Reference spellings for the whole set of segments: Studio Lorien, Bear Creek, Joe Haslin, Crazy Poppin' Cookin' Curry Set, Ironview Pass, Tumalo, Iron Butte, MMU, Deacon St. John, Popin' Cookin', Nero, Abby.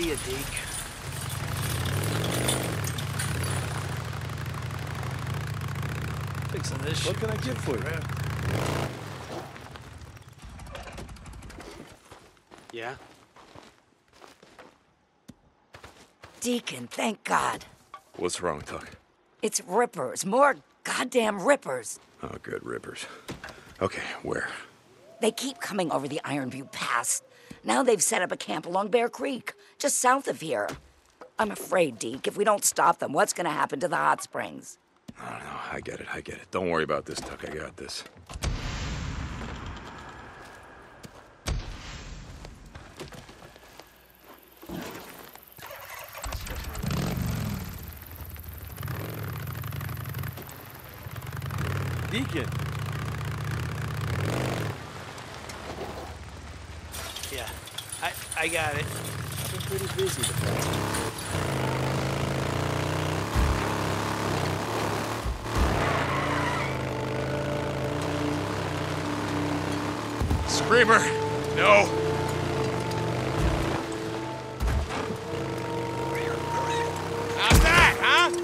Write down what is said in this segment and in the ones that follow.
see you, Deke. Fixing this shit. What can I get for you? Yeah? Deacon, thank God. What's wrong, Tuck? It's rippers. More goddamn rippers. Oh, good rippers. Okay, where? They keep coming over the Ironview Pass. Now they've set up a camp along Bear Creek, just south of here. I'm afraid, Deke, if we don't stop them, what's gonna happen to the hot springs? I don't know. I get it. Don't worry about this, Tuck. I got this. Deacon! Yeah, I got it. I've been pretty busy before. Screamer, no. How's that, huh?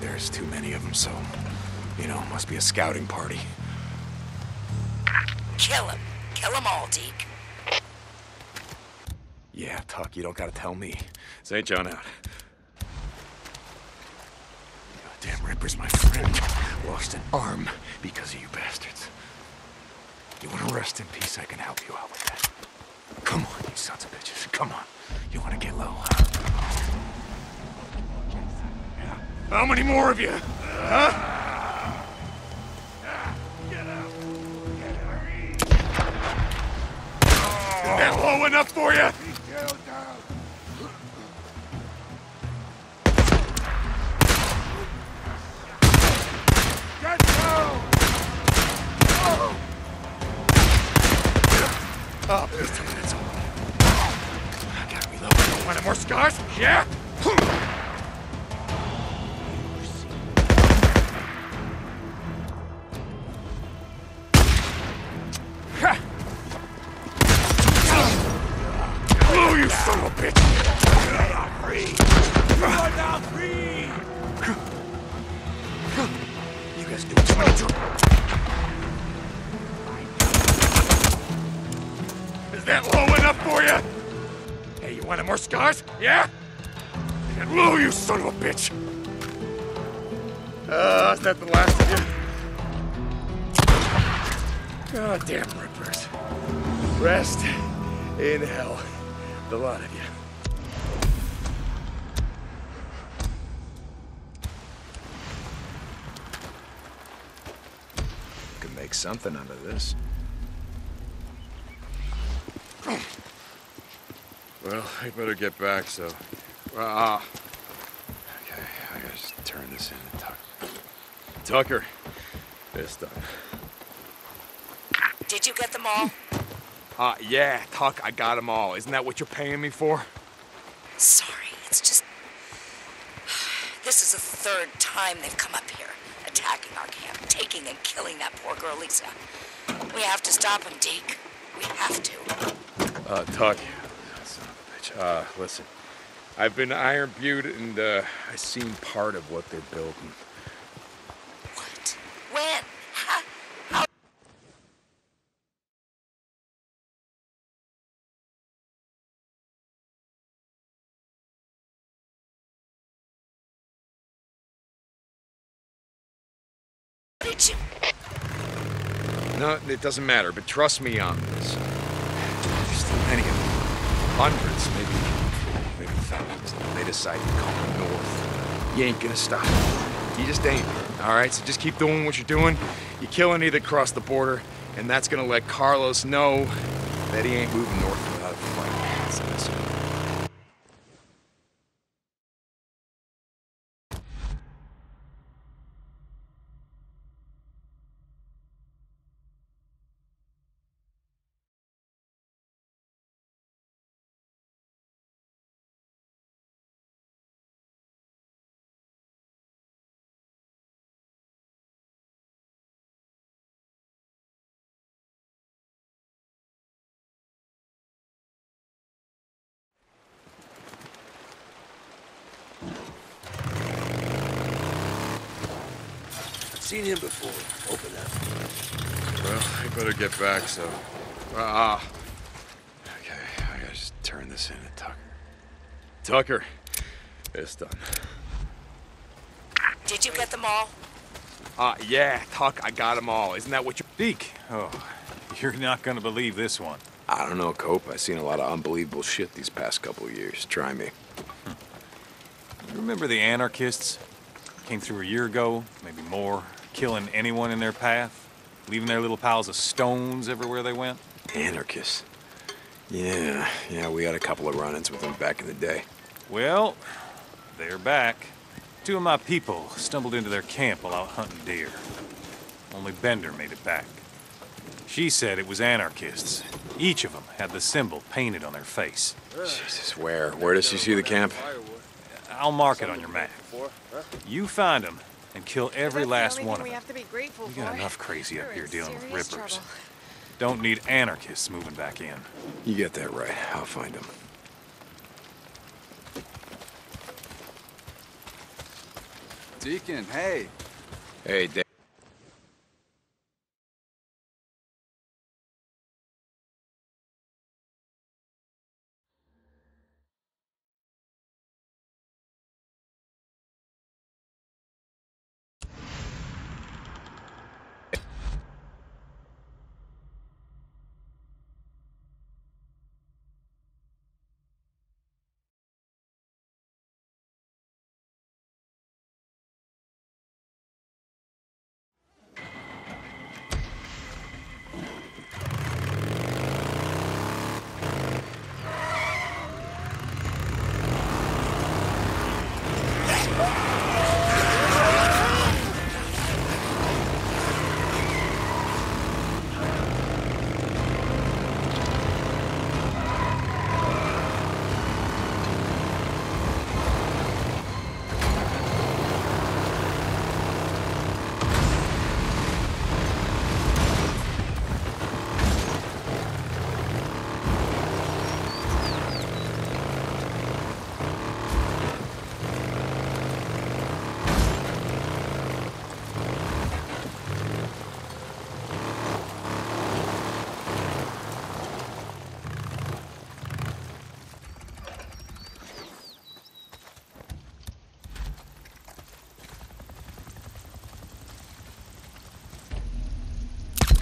There's too many of them, so, you know, must be a scouting party. Kill him. Kill them all, Deke. Yeah, Tuck, you don't gotta tell me. St. John out. Goddamn rippers, my friend. Lost an arm because of you bastards. You wanna rest in peace, I can help you out with that. Come on, you sons of bitches. Come on. You wanna get low, huh? How many more of you? Huh? Get out. Get out. Is that low enough for you? Get down. Oh, please tell me that's all. I gotta reload. I want more scars? Yeah? Yeah? And low, you son of a bitch! Is that the last of you? Goddamn rippers. Rest in hell. The lot of you. Could make something out of this. Well, I better get back, so... Okay, I gotta just turn this in and tuck. Tucker, it's done. Did you get them all? Yeah, Tuck, I got them all. Isn't that what you're paying me for? Sorry, it's just... This is the third time they've come up here, attacking our camp, taking and killing that poor girl, Lisa. We have to stop them, Deke. We have to. Tuck... listen, I've been to Iron Butte and I've seen part of what they're building. What? When? How? Did you? No, it doesn't matter, but trust me on this. There's too many of them. Hundreds, maybe thousands. They decide to come north. You ain't gonna stop them. You just ain't. All right, so just keep doing what you're doing. You're killing either across the border, and that's gonna let Carlos know that he ain't moving north without. Seen him before. Open up. Well, I better get back, so... Okay, I gotta just turn this in to Tucker. Tucker, it's done. Did you get them all? Yeah, Tuck, I got them all. Isn't that what you... Deke, oh, you're not gonna believe this one. I don't know, Cope. I've seen a lot of unbelievable shit these past couple of years. Try me. Remember the anarchists? Came through a year ago, maybe more, killing anyone in their path, leaving their little piles of stones everywhere they went. Anarchists? Yeah, we had a couple of run-ins with them back in the day. Well, they're back. Two of my people stumbled into their camp while out hunting deer. Only Bender made it back. She said it was anarchists. Each of them had the symbol painted on their face. Jesus, where? Where does she see the camp? I'll mark it on your map. You find them and kill every last one of them. We got enough crazy up here dealing with rippers. Don't need anarchists moving back in. You get that right. I'll find them. Deacon, hey. Hey, Dave.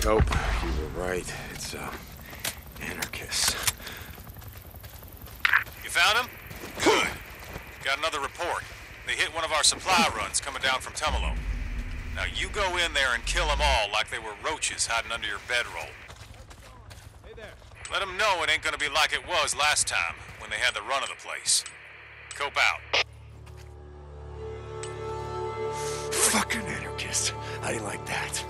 Nope, you were right. It's, anarchists. You found him? Good. Got another report. They hit one of our supply runs coming down from Tumalo. Now you go in there and kill them all like they were roaches hiding under your bedroll. Hey there. Let them know it ain't gonna be like it was last time when they had the run of the place. Cope out. Fucking anarchist. I didn't like that.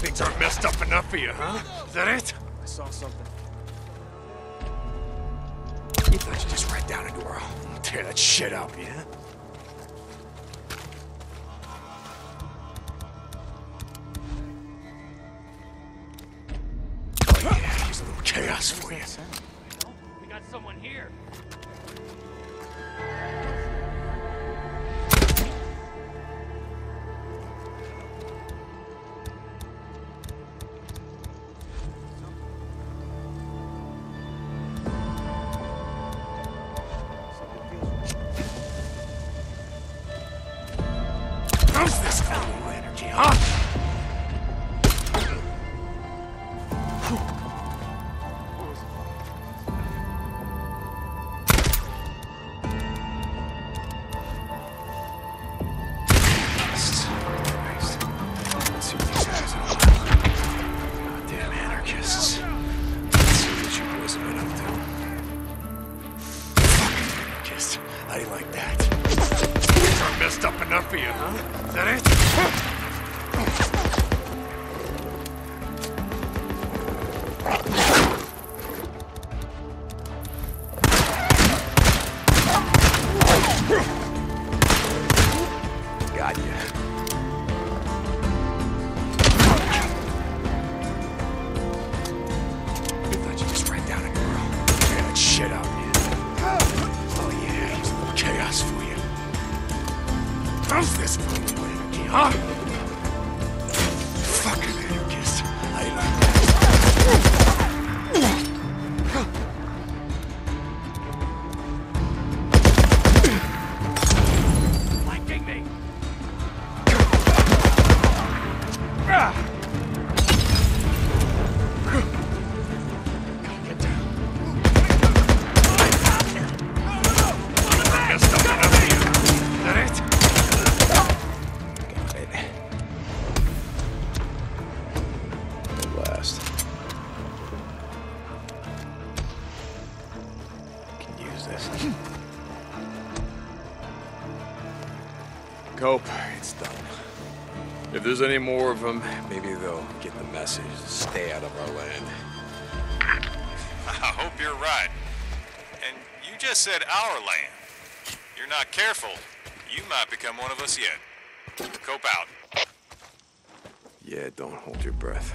Things aren't messed up enough for you, huh? Is that it? I saw something. You thought you just ran down into her. I'll tear that shit up, yeah? Oh yeah, here's a little chaos for you. We got someone here. Shit out, man. Oh yeah, he's use this. Cope, it's done. If there's any more of them, maybe they'll get the message. Stay out of our land. I hope you're right. And you just said our land. You're not careful, you might become one of us yet. Cope out. Yeah, don't hold your breath.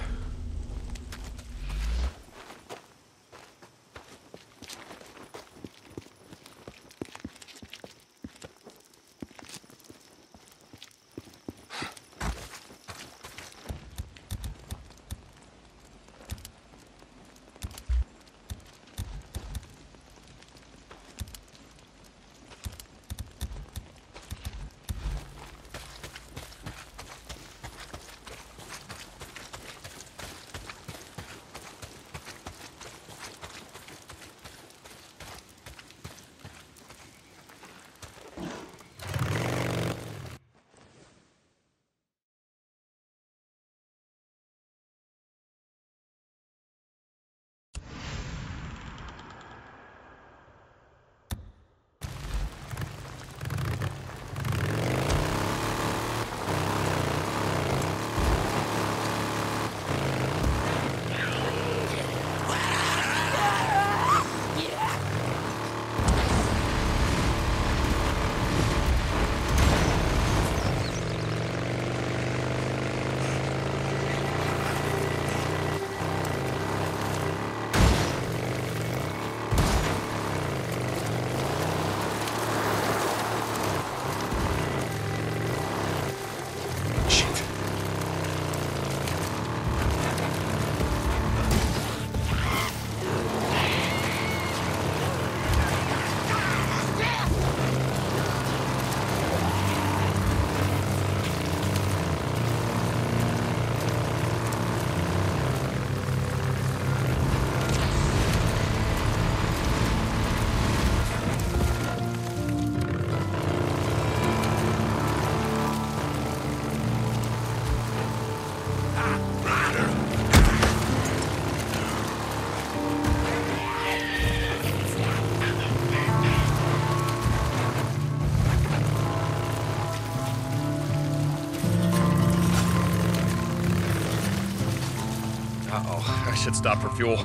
I should stop for fuel.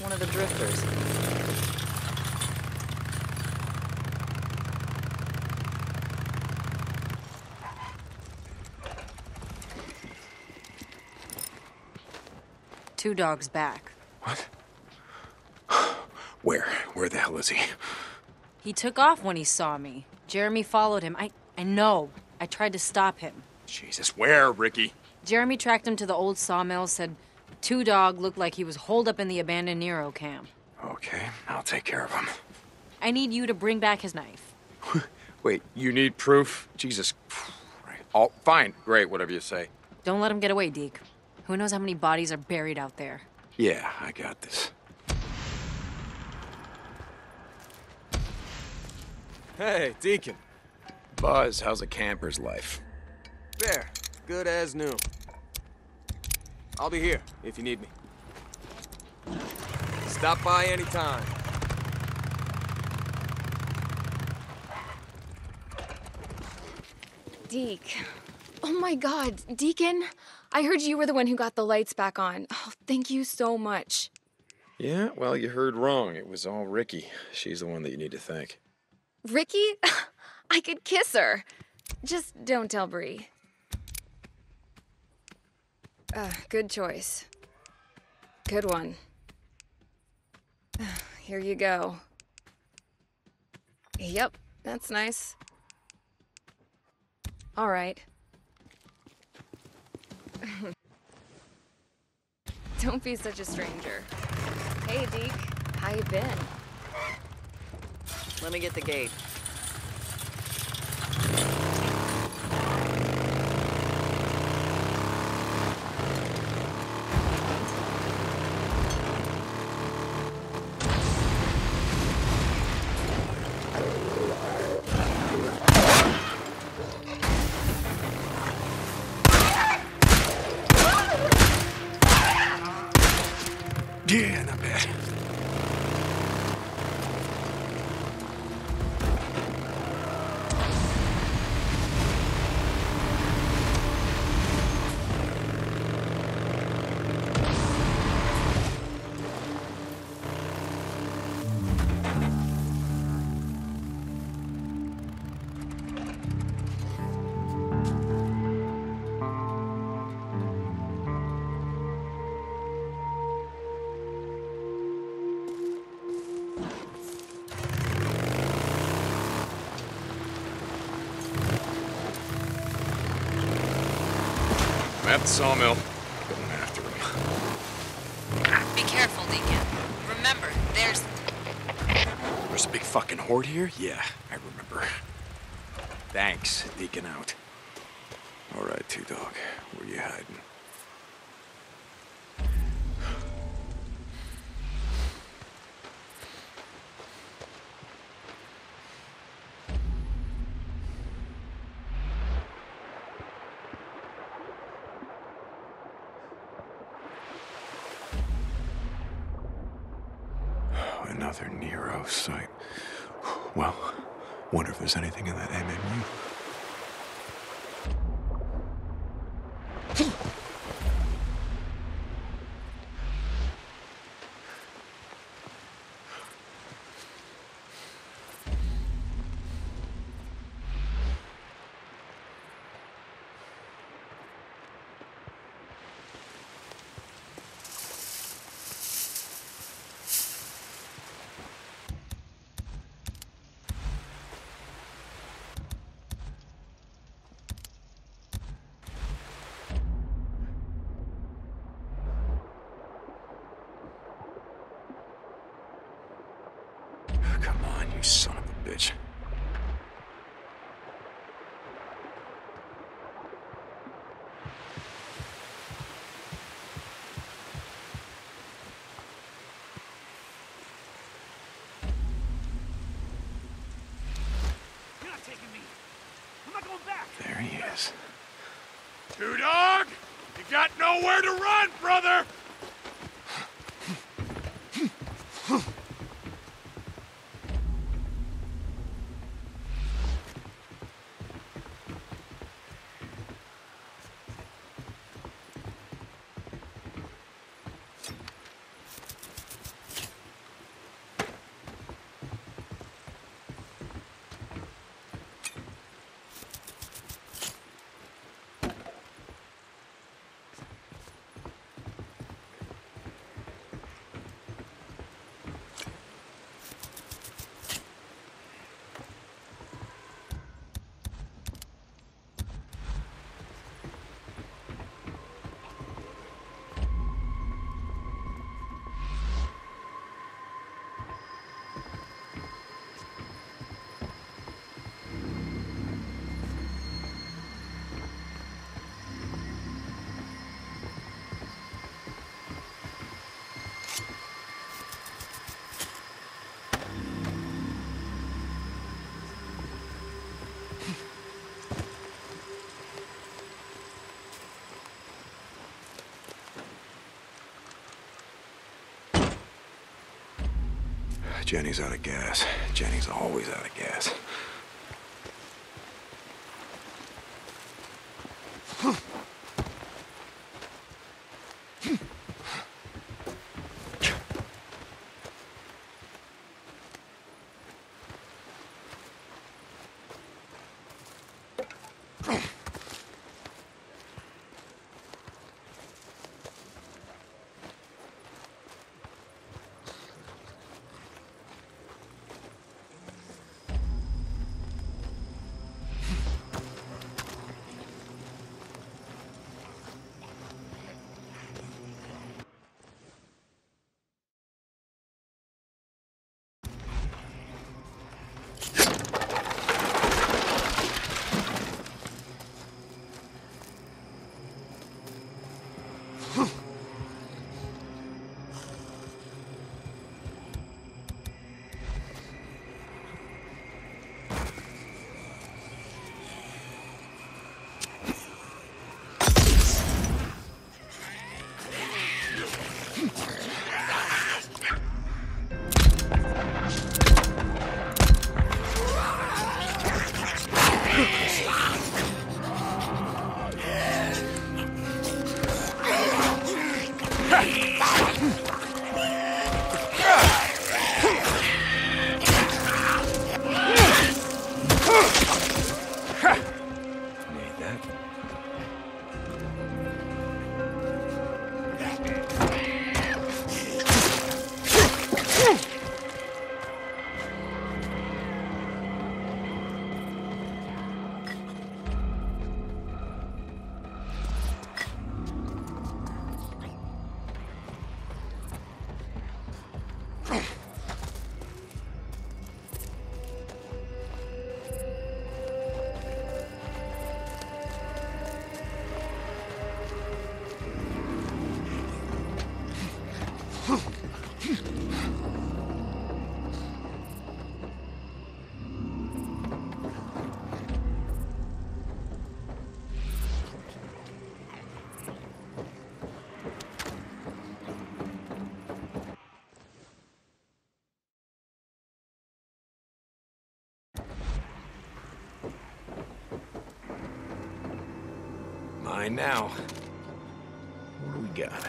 One of the drifters. Two dogs back. What? Where? Where the hell is he? He took off when he saw me. Jeremy followed him. I know. I tried to stop him. Jesus, where, Ricky? Jeremy tracked him to the old sawmill, said Two Dog looked like he was holed up in the abandoned Nero camp. Okay, I'll take care of him. I need you to bring back his knife. Wait, you need proof? Jesus Christ. Oh, fine. Great, whatever you say. Don't let him get away, Deke. Who knows how many bodies are buried out there? Yeah, I got this. Hey, Deacon. Buzz, how's a camper's life? There, good as new. I'll be here if you need me. Stop by anytime. Deke. Oh my God, Deacon. I heard you were the one who got the lights back on. Oh, thank you so much. Yeah, well, you heard wrong. It was all Ricky. She's the one that you need to thank. Ricky? I could kiss her. Just don't tell Bree. Good choice. Good one. Here you go. Yep, that's nice. All right. Don't be such a stranger. Hey, Deke. How you been? Let me get the gate. At the sawmill. Going after him. Be careful, Deacon. Remember, there's a big fucking horde here? Yeah, I remember. Thanks, Deacon out. All right, Two Dog, where you hiding? Another Nero site. Well, wonder if there's anything in that MMU. Come on, you son of a bitch. You're not taking me. I'm not going back. There he is. Two Dog, you got nowhere to run, brother. Jenny's out of gas. Jenny's always out of gas. Now, what do we got?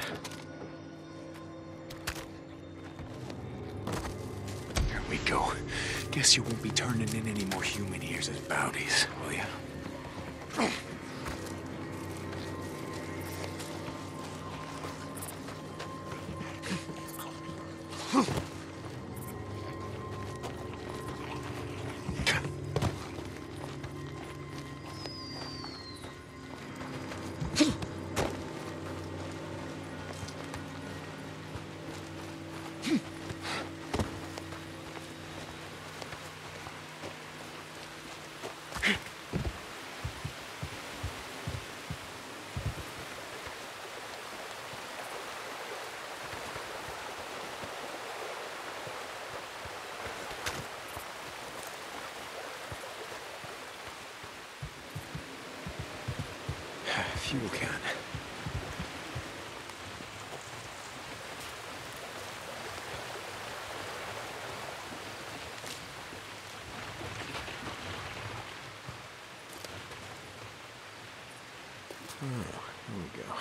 There we go. Guess you won't be turning in any more human ears as bounties, will ya? Fuel can. Oh, here we go.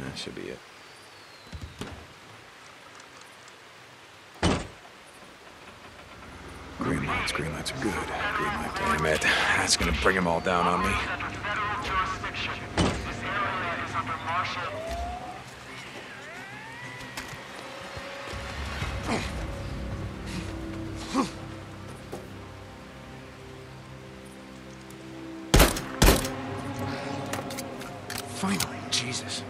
That should be it. Green lights are good. Green light, damn it. That's gonna bring them all down on me. Finally, Jesus.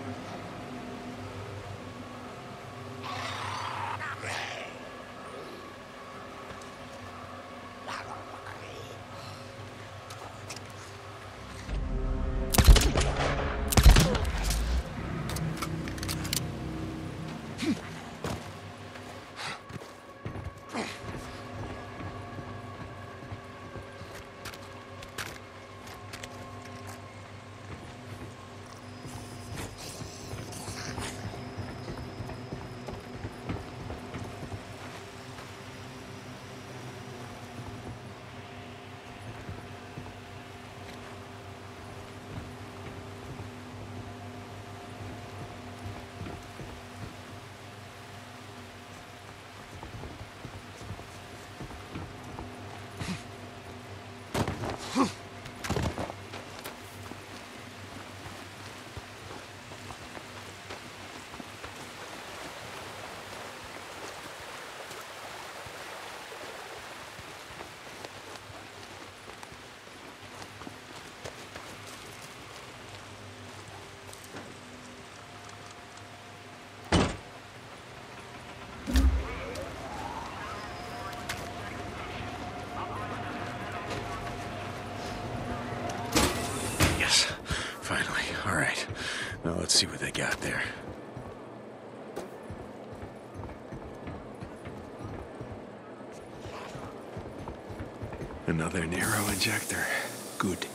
see what they got there. Another Nero injector. Good.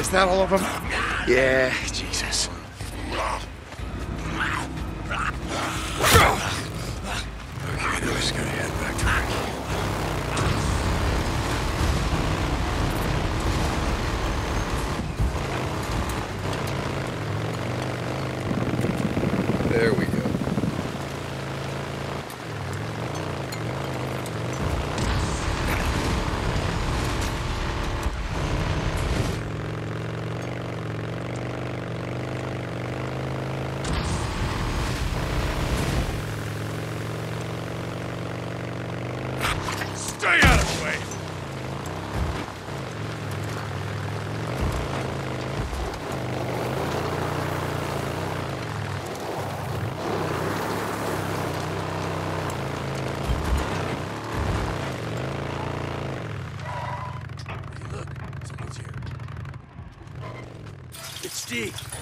Is that all of them? Yeah, Jesus. Okay, now he's gonna head back to Rick. There we go.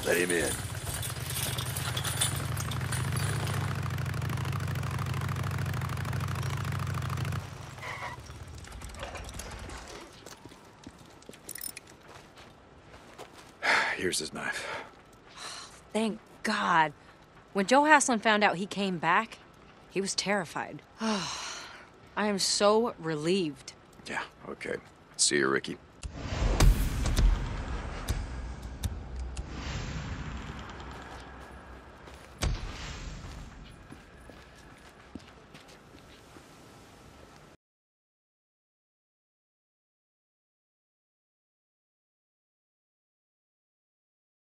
Let him in. Here's his knife. Thank God. When Joe Haslin found out he came back, he was terrified. I am so relieved. Yeah, okay. See you, Ricky.